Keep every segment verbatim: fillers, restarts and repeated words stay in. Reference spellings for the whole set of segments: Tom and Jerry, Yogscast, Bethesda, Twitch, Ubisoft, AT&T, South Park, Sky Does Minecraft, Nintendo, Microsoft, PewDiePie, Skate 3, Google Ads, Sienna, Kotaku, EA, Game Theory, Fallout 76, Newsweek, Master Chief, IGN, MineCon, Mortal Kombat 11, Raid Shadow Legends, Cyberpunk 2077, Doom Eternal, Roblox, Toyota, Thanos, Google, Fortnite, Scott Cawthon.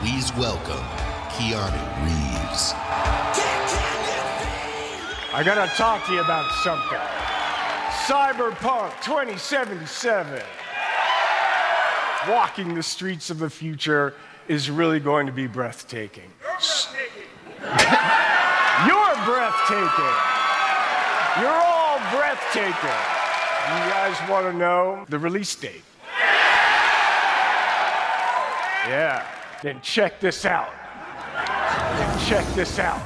Please welcome Keanu Reeves. I gotta talk to you about something. Cyberpunk twenty seventy-seven. Walking the streets of the future is really going to be breathtaking. You're breathtaking. You're all breathtaking. You guys want to know the release date? Yeah. Then check this out. Then check this out.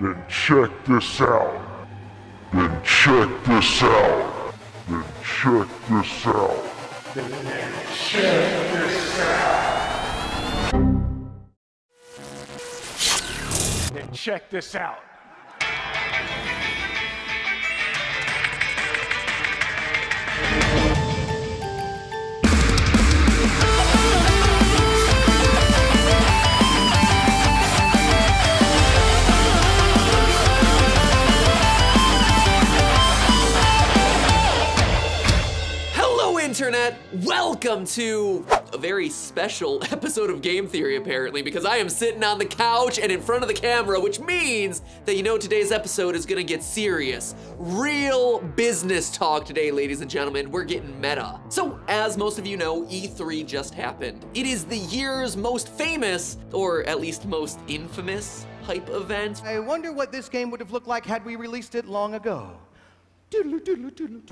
Then check this out. Then check this out. Then check this out. Then check this out. Then check this out. Internet, welcome to a very special episode of Game Theory, apparently, because I am sitting on the couch and in front of the camera, which means that you know today's episode is gonna get serious. Real business talk today, ladies and gentlemen. We're getting meta. So, as most of you know, E three just happened. It is the year's most famous, or at least most infamous, hype event. I wonder what this game would have looked like had we released it long ago.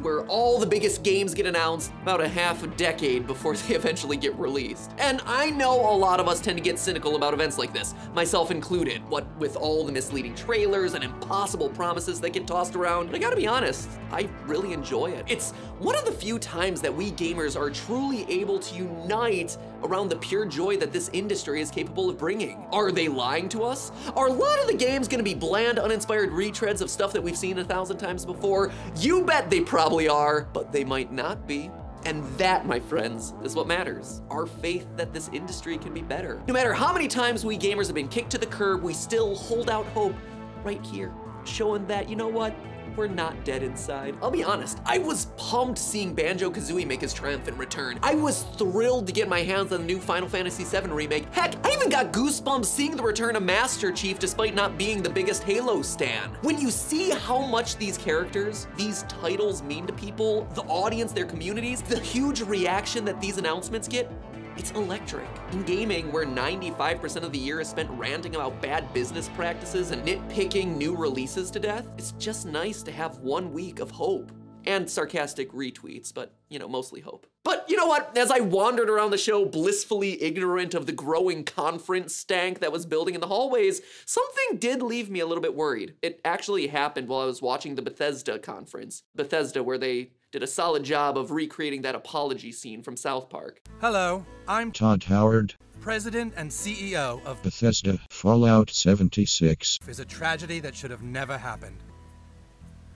Where all the biggest games get announced about a half a decade before they eventually get released. And I know a lot of us tend to get cynical about events like this, myself included, what with all the misleading trailers and impossible promises that get tossed around. But I gotta be honest, I really enjoy it. It's one of the few times that we gamers are truly able to unite around the pure joy that this industry is capable of bringing. Are they lying to us? Are a lot of the games gonna be bland, uninspired retreads of stuff that we've seen a thousand times before? You bet they probably are, but they might not be. And that, my friends, is what matters. Our faith that this industry can be better. No matter how many times we gamers have been kicked to the curb, we still hold out hope right here, showing that, you know what? We're not dead inside. I'll be honest, I was pumped seeing Banjo-Kazooie make his triumphant return. I was thrilled to get my hands on the new Final Fantasy seven Remake. Heck, I even got goosebumps seeing the return of Master Chief despite not being the biggest Halo stan. When you see how much these characters, these titles mean to people, the audience, their communities, the huge reaction that these announcements get, it's electric. In gaming, where ninety-five percent of the year is spent ranting about bad business practices and nitpicking new releases to death, it's just nice to have one week of hope. And sarcastic retweets, but, you know, mostly hope. But you know what? As I wandered around the show, blissfully ignorant of the growing conference stank that was building in the hallways, something did leave me a little bit worried. It actually happened while I was watching the Bethesda conference. Bethesda, where they did a solid job of recreating that apology scene from South Park. Hello, I'm Todd Howard, president and C E O of Bethesda. Fallout seventy-six is a tragedy that should have never happened.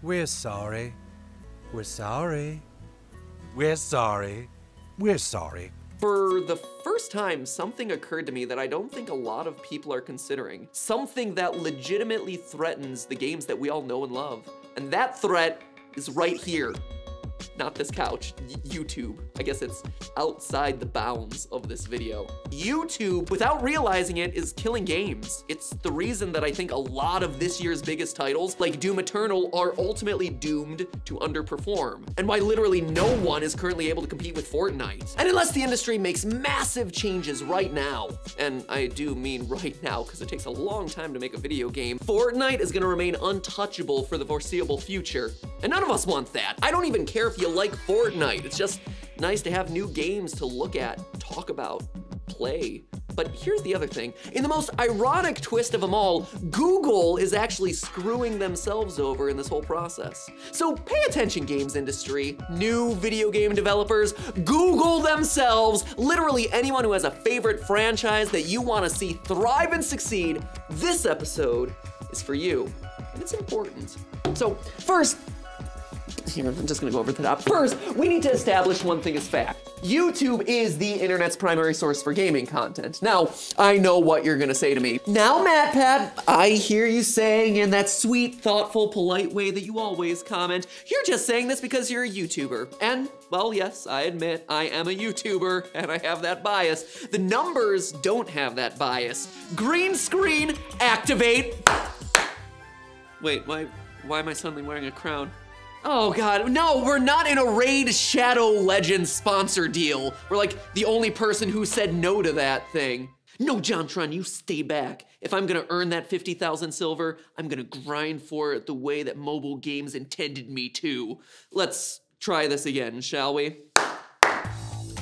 We're sorry. We're sorry. We're sorry. We're sorry. For the first time, something occurred to me that I don't think a lot of people are considering. Something that legitimately threatens the games that we all know and love. And that threat is right here. Not this couch, YouTube. I guess it's outside the bounds of this video. YouTube, without realizing it, is killing games. It's the reason that I think a lot of this year's biggest titles, like Doom Eternal, are ultimately doomed to underperform, and why literally no one is currently able to compete with Fortnite. And unless the industry makes massive changes right now, and I do mean right now, because it takes a long time to make a video game, Fortnite is gonna remain untouchable for the foreseeable future. And none of us want that. I don't even care if you like Fortnite. It's just nice to have new games to look at, talk about, play. But here's the other thing. In the most ironic twist of them all, Google is actually screwing themselves over in this whole process. So pay attention, games industry, new video game developers, Google themselves, literally anyone who has a favorite franchise that you want to see thrive and succeed, this episode is for you. And it's important. So first, Here, I'm just gonna go over the top. First, we need to establish one thing as fact. YouTube is the internet's primary source for gaming content. Now, I know what you're gonna say to me. Now, MatPat, I hear you saying in that sweet, thoughtful, polite way that you always comment, you're just saying this because you're a YouTuber. And, well, yes, I admit, I am a YouTuber, and I have that bias. The numbers don't have that bias. Green screen, activate. Wait, why, why am I suddenly wearing a crown? Oh God, no, we're not in a Raid Shadow Legends sponsor deal. We're like the only person who said no to that thing. No, JonTron, you stay back. If I'm gonna earn that fifty thousand silver, I'm gonna grind for it the way that mobile games intended me to. Let's try this again, shall we?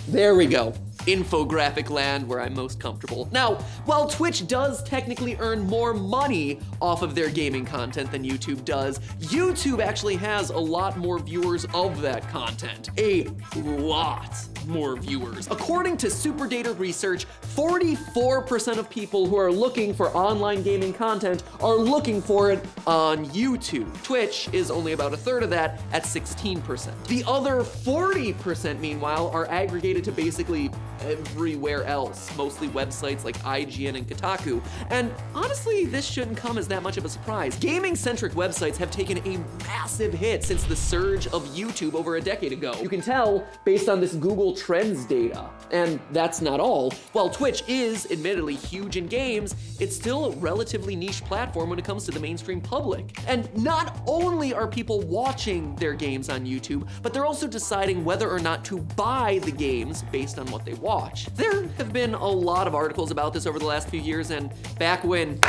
There we go. Infographic land where I'm most comfortable. Now, while Twitch does technically earn more money off of their gaming content than YouTube does, YouTube actually has a lot more viewers of that content. A lot more viewers. According to Superdata Research, forty-four percent of people who are looking for online gaming content are looking for it on YouTube. Twitch is only about a third of that at sixteen percent. The other forty percent, meanwhile, are aggregated to basically everywhere else, mostly websites like I G N and Kotaku. And honestly, this shouldn't come as that much of a surprise. Gaming-centric websites have taken a massive hit since the surge of YouTube over a decade ago. You can tell based on this Google Trends data. And that's not all. While Twitch is admittedly huge in games, it's still a relatively niche platform when it comes to the mainstream public. And not only are people watching their games on YouTube, but they're also deciding whether or not to buy the games based on what they watch. Watch. There have been a lot of articles about this over the last few years, and back when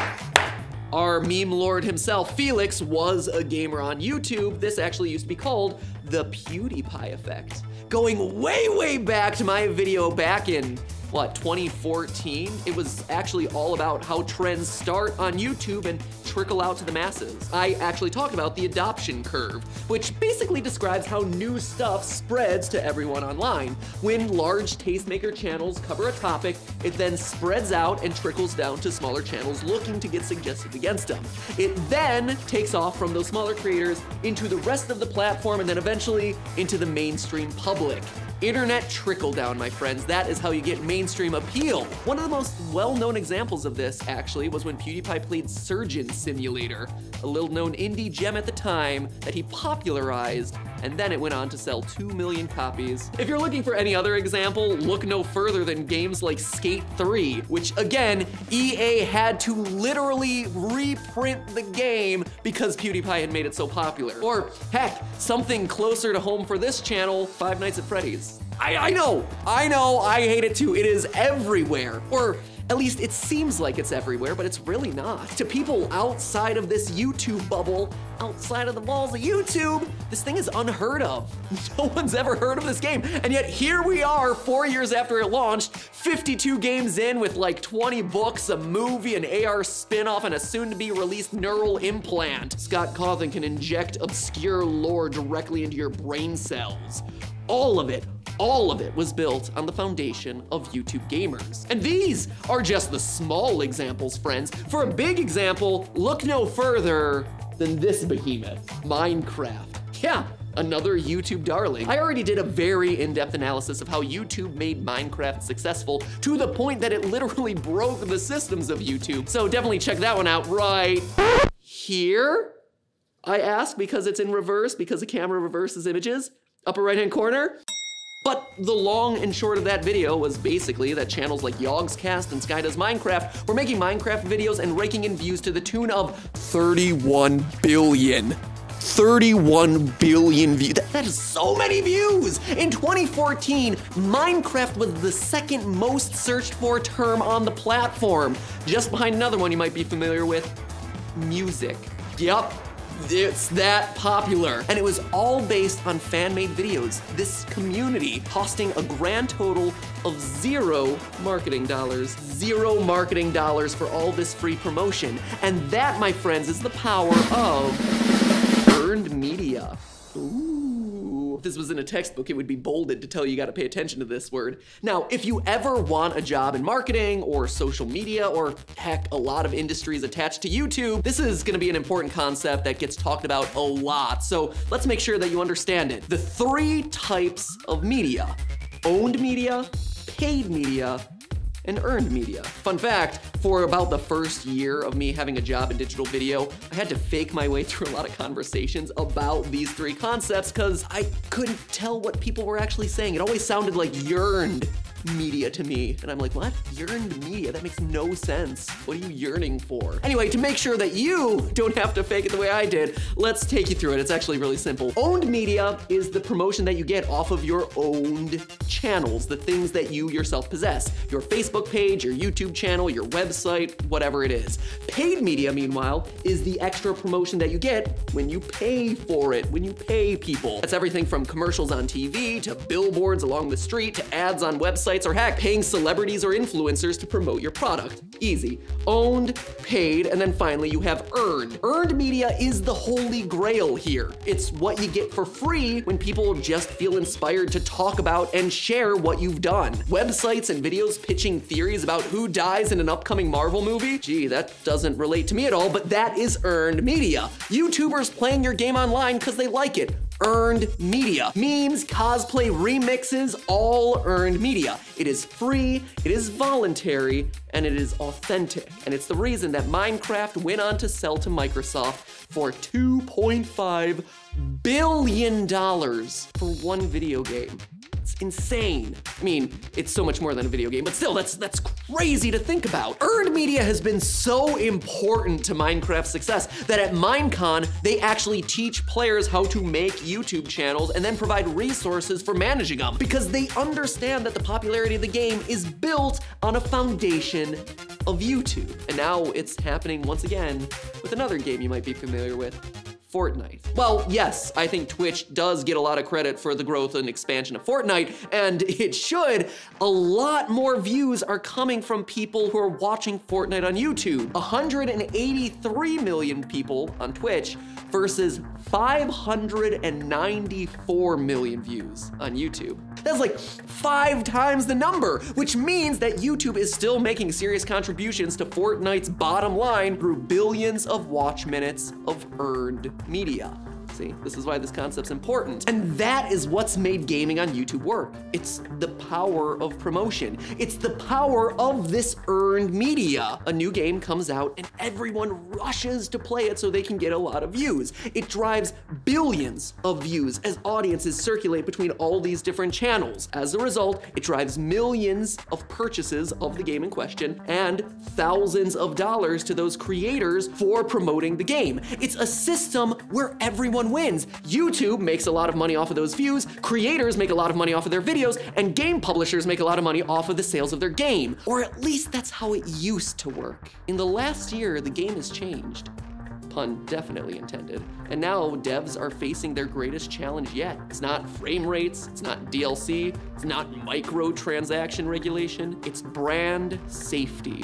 our meme lord himself, Felix, was a gamer on YouTube, this actually used to be called the PewDiePie effect. Going way, way back to my video back in, what, twenty fourteen? It was actually all about how trends start on YouTube and trickle out to the masses. I actually talked about the adoption curve, which basically describes how new stuff spreads to everyone online. When large tastemaker channels cover a topic, it then spreads out and trickles down to smaller channels looking to get suggested against them. It then takes off from those smaller creators into the rest of the platform and then eventually into the mainstream public. Internet trickle down, my friends. That is how you get mainstream appeal. One of the most well-known examples of this, actually, was when PewDiePie played Surgeon Simulator, a little-known indie gem at the time that he popularized, and then it went on to sell two million copies. If you're looking for any other example, look no further than games like Skate three, which again, E A had to literally reprint the game because PewDiePie had made it so popular. Or heck, something closer to home for this channel, Five Nights at Freddy's. I, I know, I know, I hate it too. It is everywhere. Or at least it seems like it's everywhere, but it's really not. To people outside of this YouTube bubble, outside of the walls of YouTube, this thing is unheard of. No one's ever heard of this game. And yet here we are, four years after it launched, fifty-two games in with like twenty books, a movie, an A R spin-off, and a soon-to-be released neural implant. Scott Cawthon can inject obscure lore directly into your brain cells. All of it, all of it was built on the foundation of YouTube gamers. And these are just the small examples, friends. For a big example, look no further than this behemoth, Minecraft. Yeah, another YouTube darling. I already did a very in-depth analysis of how YouTube made Minecraft successful to the point that it literally broke the systems of YouTube. So definitely check that one out right here. I ask because it's in reverse, because the camera reverses images. Upper right-hand corner. But the long and short of that video was basically that channels like Yogscast and Sky Does Minecraft were making Minecraft videos and raking in views to the tune of thirty-one billion. thirty-one billion views. That, that is so many views! In twenty fourteen, Minecraft was the second most searched for term on the platform, just behind another one you might be familiar with, music. Yup. It's that popular. And it was all based on fan-made videos, this community costing a grand total of zero marketing dollars. Zero marketing dollars for all this free promotion. And that, my friends, is the power of earned media. Ooh. if this was in a textbook, it would be bolded to tell you, you got to pay attention to this word. Now, if you ever want a job in marketing or social media, or heck, a lot of industries attached to YouTube, this is going to be an important concept that gets talked about a lot. So let's make sure that you understand it. The three types of media: owned media, paid media, and earned media. Fun fact, for about the first year of me having a job in digital video, I had to fake my way through a lot of conversations about these three concepts because I couldn't tell what people were actually saying. It always sounded like yearned media to me. And I'm like, what? Yearned media? That makes no sense. What are you yearning for? Anyway, to make sure that you don't have to fake it the way I did, let's take you through it. It's actually really simple. Owned media is the promotion that you get off of your owned channels, the things that you yourself possess. Your Facebook page, your YouTube channel, your website, whatever it is. Paid media, meanwhile, is the extra promotion that you get when you pay for it, when you pay people. That's everything from commercials on T V, to billboards along the street, to ads on websites, or heck, paying celebrities or influencers to promote your product. Easy. Owned, paid, and then finally you have earned. Earned media is the holy grail here. It's what you get for free when people just feel inspired to talk about and share what you've done. Websites and videos pitching theories about who dies in an upcoming Marvel movie? Gee, that doesn't relate to me at all, but that is earned media. YouTubers playing your game online because they like it. Earned media. Memes, cosplay, remixes, all earned media. It is free, it is voluntary, and it is authentic. And it's the reason that Minecraft went on to sell to Microsoft for two point five billion dollars for one video game. It's insane. I mean, it's so much more than a video game, but still, that's that's crazy to think about. Earned media has been so important to Minecraft's success that at Minecon, they actually teach players how to make YouTube channels and then provide resources for managing them because they understand that the popularity of the game is built on a foundation of YouTube. And now it's happening once again with another game you might be familiar with. Fortnite. Well, yes, I think Twitch does get a lot of credit for the growth and expansion of Fortnite, and it should. A lot more views are coming from people who are watching Fortnite on YouTube. one hundred eighty-three million people on Twitch versus five hundred ninety-four million views on YouTube. That's like five times the number, which means that YouTube is still making serious contributions to Fortnite's bottom line through billions of watch minutes of earned media. See, this is why this concept's important. And that is what's made gaming on YouTube work. It's the power of promotion. It's the power of this earned media. A new game comes out and everyone rushes to play it so they can get a lot of views. It drives billions of views as audiences circulate between all these different channels. As a result, it drives millions of purchases of the game in question and thousands of dollars to those creators for promoting the game. It's a system where everyone wins. YouTube makes a lot of money off of those views, creators make a lot of money off of their videos, and game publishers make a lot of money off of the sales of their game. Or at least that's how it used to work. In the last year, the game has changed. Pun definitely intended. And now devs are facing their greatest challenge yet. It's not frame rates, it's not D L C, it's not microtransaction regulation, it's brand safety.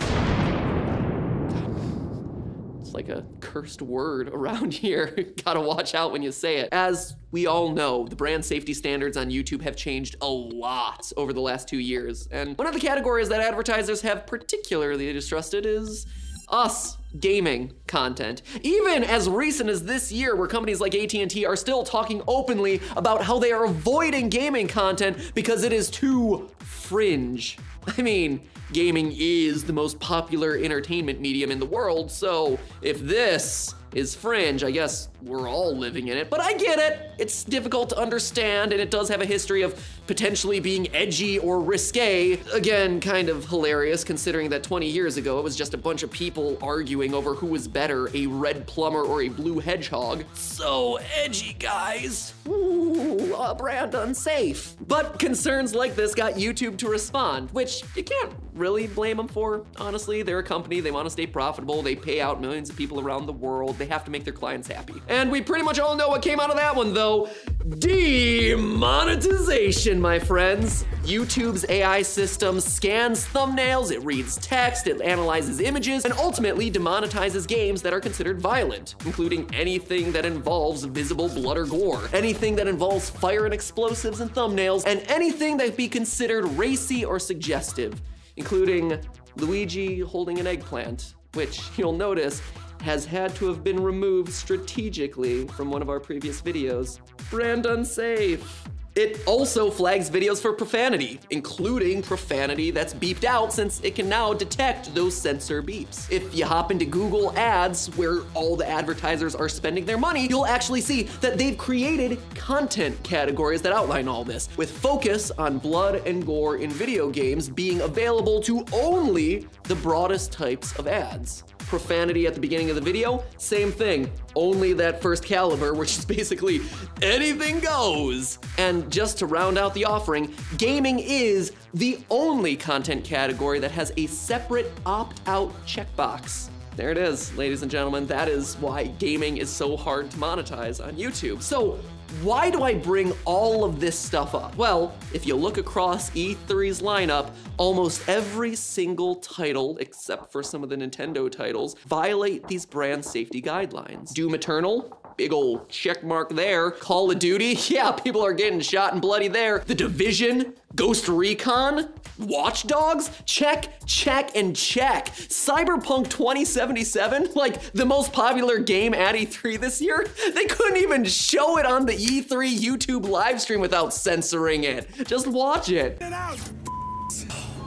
Like a cursed word around here. Gotta watch out when you say it. As we all know, the brand safety standards on YouTube have changed a lot over the last two years. And one of the categories that advertisers have particularly distrusted is us. Gaming content. Even as recent as this year, where companies like A T and T are still talking openly about how they are avoiding gaming content because it is too fringe. I mean, gaming is the most popular entertainment medium in the world, so if this is fringe, I guess we're all living in it, but I get it. It's difficult to understand, and it does have a history of potentially being edgy or risque. Again, kind of hilarious considering that twenty years ago, it was just a bunch of people arguing over who was better, a red plumber or a blue hedgehog. So edgy, guys. Ooh, a brand unsafe. But concerns like this got YouTube to respond, which you can't really blame them for. Honestly, they're a company, they want to stay profitable, they pay out millions of people around the world, they have to make their clients happy. And we pretty much all know what came out of that one, though. Demonetization, my friends. YouTube's A I system scans thumbnails, it reads text, it analyzes images, and ultimately demonetizes games that are considered violent, including anything that involves visible blood or gore, anything that involves fire and explosives in thumbnails, and anything that be considered racy or suggestive, including Luigi holding an eggplant, which you'll notice has had to have been removed strategically from one of our previous videos. Brand unsafe. It also flags videos for profanity, including profanity that's beeped out, since it can now detect those censor beeps. If you hop into Google Ads, where all the advertisers are spending their money, you'll actually see that they've created content categories that outline all this, with focus on blood and gore in video games being available to only the broadest types of ads. Profanity at the beginning of the video, same thing, only that first caliber, which is basically anything goes. And just to round out the offering, gaming is the only content category that has a separate opt-out checkbox. There it is, ladies and gentlemen, that is why gaming is so hard to monetize on YouTube. So why do I bring all of this stuff up? Well, if you look across E three's lineup, almost every single title, except for some of the Nintendo titles, violate these brand safety guidelines. Doom Eternal, big old check mark there. Call of Duty, yeah, people are getting shot and bloody there. The Division, Ghost Recon, Watch Dogs, check, check, and check. Cyberpunk twenty seventy-seven, like the most popular game at E three this year, they couldn't even show it on the E three YouTube live stream without censoring it. Just watch it. Get out.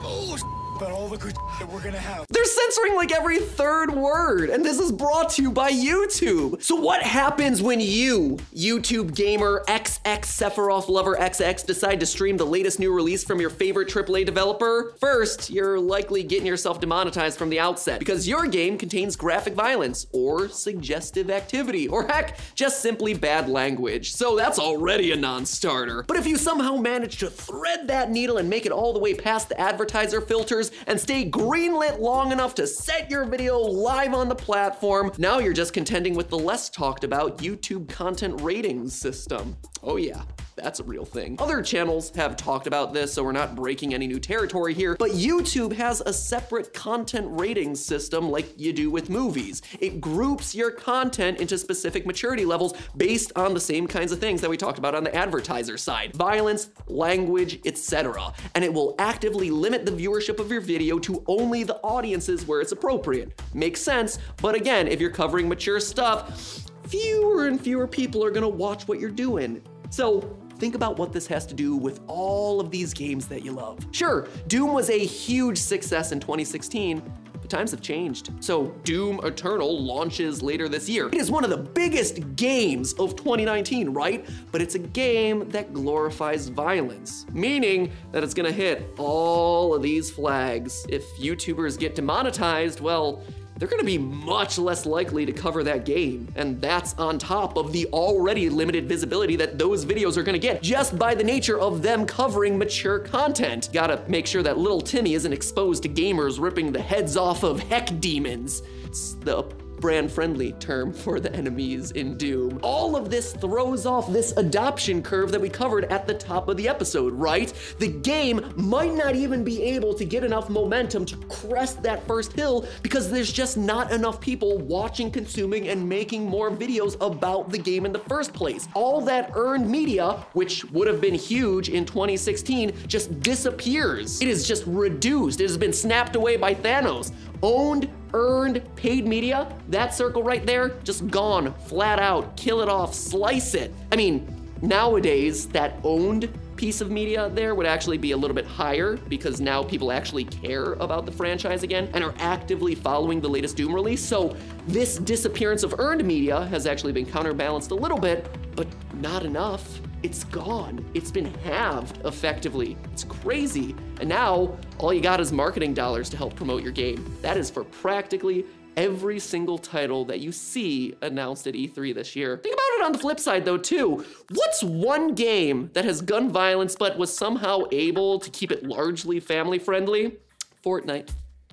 Oh, about all the good that we're gonna have. They're censoring like every third word, and this is brought to you by YouTube. So what happens when you, YouTube gamer X X Sephiroth lover X X, decide to stream the latest new release from your favorite triple A developer? First, you're likely getting yourself demonetized from the outset because your game contains graphic violence or suggestive activity, or heck, just simply bad language. So that's already a non-starter. But if you somehow manage to thread that needle and make it all the way past the advertiser filters and stay greenlit long enough to set your video live on the platform, now you're just contending with the less talked about YouTube content ratings system. Oh yeah, that's a real thing. Other channels have talked about this, so we're not breaking any new territory here, but YouTube has a separate content rating system like you do with movies. It groups your content into specific maturity levels based on the same kinds of things that we talked about on the advertiser side: violence, language, et cetera. And it will actively limit the viewership of your video to only the audiences where it's appropriate. Makes sense, but again, if you're covering mature stuff, fewer and fewer people are gonna watch what you're doing. So think about what this has to do with all of these games that you love. Sure, Doom was a huge success in twenty sixteen, but times have changed. So Doom Eternal launches later this year. It is one of the biggest games of twenty nineteen, right? But it's a game that glorifies violence, meaning that it's gonna hit all of these flags. If YouTubers get demonetized, well, they're gonna be much less likely to cover that game. And that's on top of the already limited visibility that those videos are gonna get just by the nature of them covering mature content. Gotta make sure that little Timmy isn't exposed to gamers ripping the heads off of heck demons. It's the brand-friendly term for the enemies in Doom. All of this throws off this adoption curve that we covered at the top of the episode, right? The game might not even be able to get enough momentum to crest that first hill because there's just not enough people watching, consuming, and making more videos about the game in the first place. All that earned media, which would have been huge in twenty sixteen, just disappears. It is just reduced. It has been snapped away by Thanos. Owned, earned, paid media, that circle right there, just gone, flat out, kill it off, slice it. I mean, nowadays, that owned piece of media there would actually be a little bit higher because now people actually care about the franchise again and are actively following the latest Doom release. So this disappearance of earned media has actually been counterbalanced a little bit, but not enough. It's gone. It's been halved effectively. It's crazy. And now all you got is marketing dollars to help promote your game. That is for practically every single title that you see announced at E three this year. Think about it on the flip side though too. What's one game that has gun violence but was somehow able to keep it largely family friendly? Fortnite.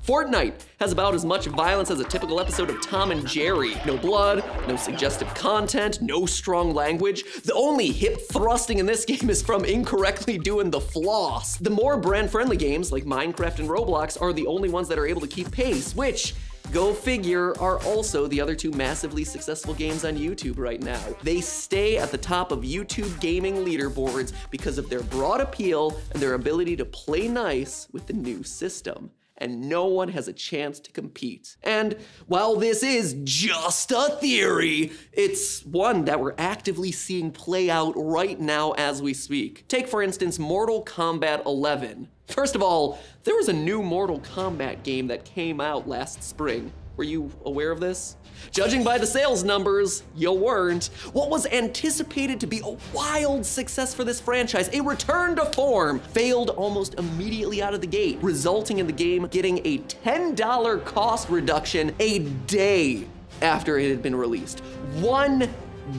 Fortnite has about as much violence as a typical episode of Tom and Jerry. No blood, no suggestive content, no strong language. The only hip thrusting in this game is from incorrectly doing the floss. The more brand-friendly games like Minecraft and Roblox are the only ones that are able to keep pace, which, go figure, are also the other two massively successful games on YouTube right now. They stay at the top of YouTube gaming leaderboards because of their broad appeal and their ability to play nice with the new system. And no one has a chance to compete. And while this is just a theory, it's one that we're actively seeing play out right now as we speak. Take, for instance, Mortal Kombat eleven. First of all, there was a new Mortal Kombat game that came out last spring. Were you aware of this? Judging by the sales numbers, you weren't. What was anticipated to be a wild success for this franchise, a return to form, failed almost immediately out of the gate, resulting in the game getting a ten dollar cost reduction a day after it had been released. One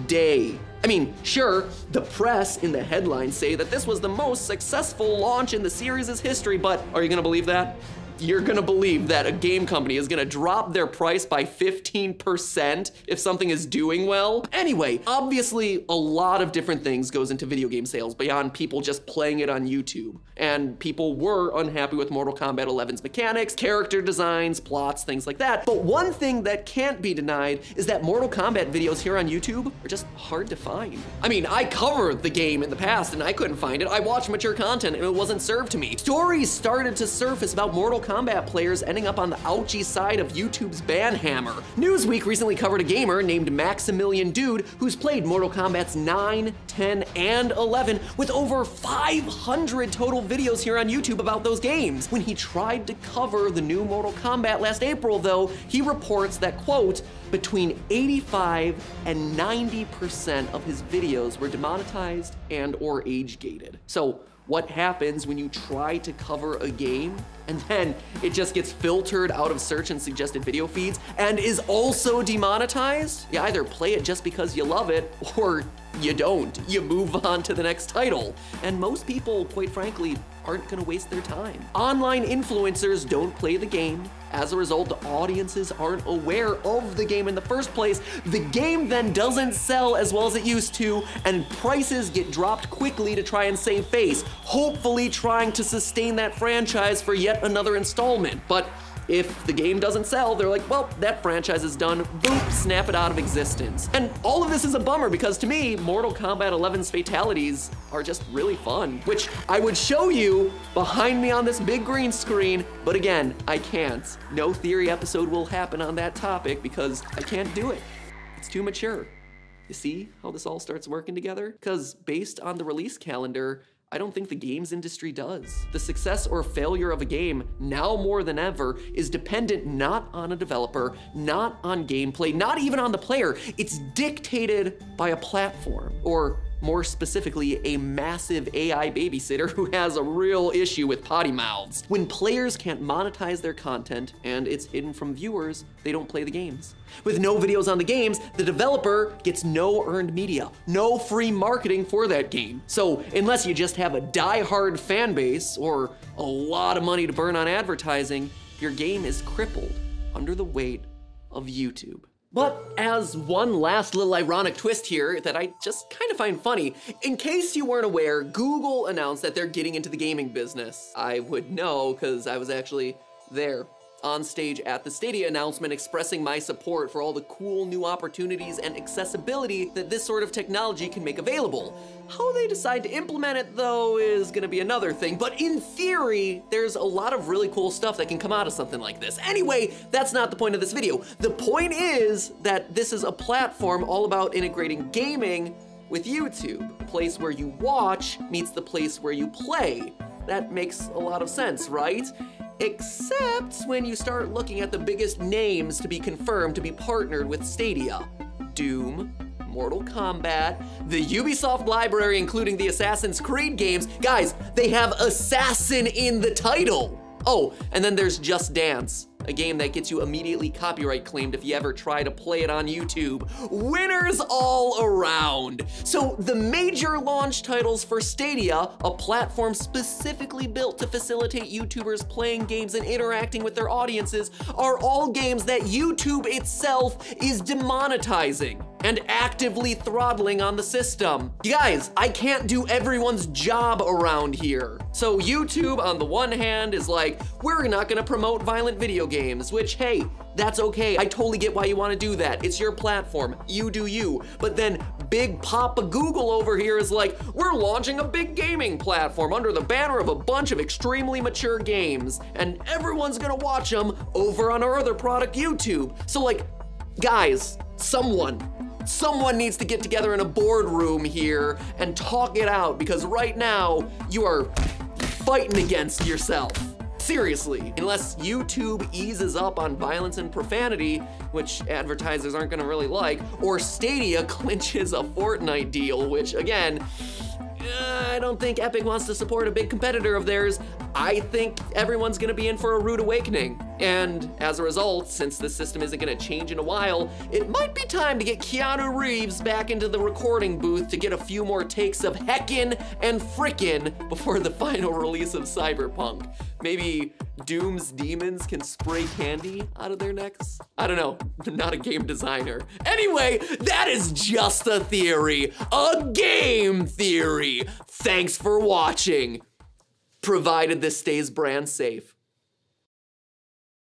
day. I mean, sure, the press in the headlines say that this was the most successful launch in the series' history, but are you gonna believe that? You're gonna believe that a game company is gonna drop their price by fifteen percent if something is doing well? Anyway, obviously a lot of different things goes into video game sales beyond people just playing it on YouTube. And people were unhappy with Mortal Kombat eleven's mechanics, character designs, plots, things like that. But one thing that can't be denied is that Mortal Kombat videos here on YouTube are just hard to find. I mean, I covered the game in the past and I couldn't find it. I watched mature content and it wasn't served to me. Stories started to surface about Mortal Kombat Kombat players ending up on the ouchy side of YouTube's ban hammer. Newsweek recently covered a gamer named Maximilian Dude who's played Mortal Kombat's nine, ten, and eleven with over five hundred total videos here on YouTube about those games. When he tried to cover the new Mortal Kombat last April, though, he reports that, quote, between eighty-five and ninety percent of his videos were demonetized and or age-gated. So what happens when you try to cover a game and then it just gets filtered out of search and suggested video feeds and is also demonetized? You either play it just because you love it or you don't. You move on to the next title. And most people, quite frankly, aren't gonna waste their time. Online influencers don't play the game. As a result, the audiences aren't aware of the game in the first place. The game then doesn't sell as well as it used to, and prices get dropped quickly to try and save face, hopefully trying to sustain that franchise for yet another installment. But if the game doesn't sell, they're like, well, that franchise is done, boop, snap it out of existence. And all of this is a bummer because to me, Mortal Kombat eleven's fatalities are just really fun, which I would show you behind me on this big green screen, but again, I can't. No theory episode will happen on that topic because I can't do it. It's too mature. You see how this all starts working together? Because based on the release calendar, I don't think the games industry does. The success or failure of a game, now more than ever, is dependent not on a developer, not on gameplay, not even on the player. It's dictated by a platform, or more specifically, a massive A I babysitter who has a real issue with potty mouths. When players can't monetize their content and it's hidden from viewers, they don't play the games. With no videos on the games, the developer gets no earned media, no free marketing for that game. So unless you just have a die-hard fan base or a lot of money to burn on advertising, your game is crippled under the weight of YouTube. But as one last little ironic twist here that I just kind of find funny, in case you weren't aware, Google announced that they're getting into the gaming business. I would know because I was actually there on stage at the Stadia announcement expressing my support for all the cool new opportunities and accessibility that this sort of technology can make available. How they decide to implement it, though, is gonna be another thing, but in theory, there's a lot of really cool stuff that can come out of something like this. Anyway, that's not the point of this video. The point is that this is a platform all about integrating gaming with YouTube, a place where you watch meets the place where you play. That makes a lot of sense, right? Except when you start looking at the biggest names to be confirmed to be partnered with Stadia. Doom, Mortal Kombat, the Ubisoft library, including the Assassin's Creed games. Guys, they have Assassin in the title. Oh, and then there's Just Dance. a game that gets you immediately copyright claimed if you ever try to play it on YouTube. Winners all around. So the major launch titles for Stadia, a platform specifically built to facilitate YouTubers playing games and interacting with their audiences, are all games that YouTube itself is demonetizing and actively throttling on the system. You guys, I can't do everyone's job around here. So YouTube, on the one hand, is like, we're not gonna promote violent video games, which, hey, that's okay. I totally get why you wanna do that. It's your platform, you do you. But then Big Papa Google over here is like, we're launching a big gaming platform under the banner of a bunch of extremely mature games, and everyone's gonna watch them over on our other product, YouTube. So like, guys, someone, Someone needs to get together in a boardroom here and talk it out, because right now you are fighting against yourself. Seriously, unless YouTube eases up on violence and profanity, which advertisers aren't gonna really like, or Stadia clinches a Fortnite deal, which again, uh, I don't think Epic wants to support a big competitor of theirs. I think everyone's gonna be in for a rude awakening. And as a result, since this system isn't gonna change in a while, it might be time to get Keanu Reeves back into the recording booth to get a few more takes of heckin' and frickin' before the final release of Cyberpunk. Maybe Doom's demons can spray candy out of their necks? I don't know, I'm not a game designer. Anyway, that is just a theory, a game theory. Thanks for watching, provided this stays brand safe.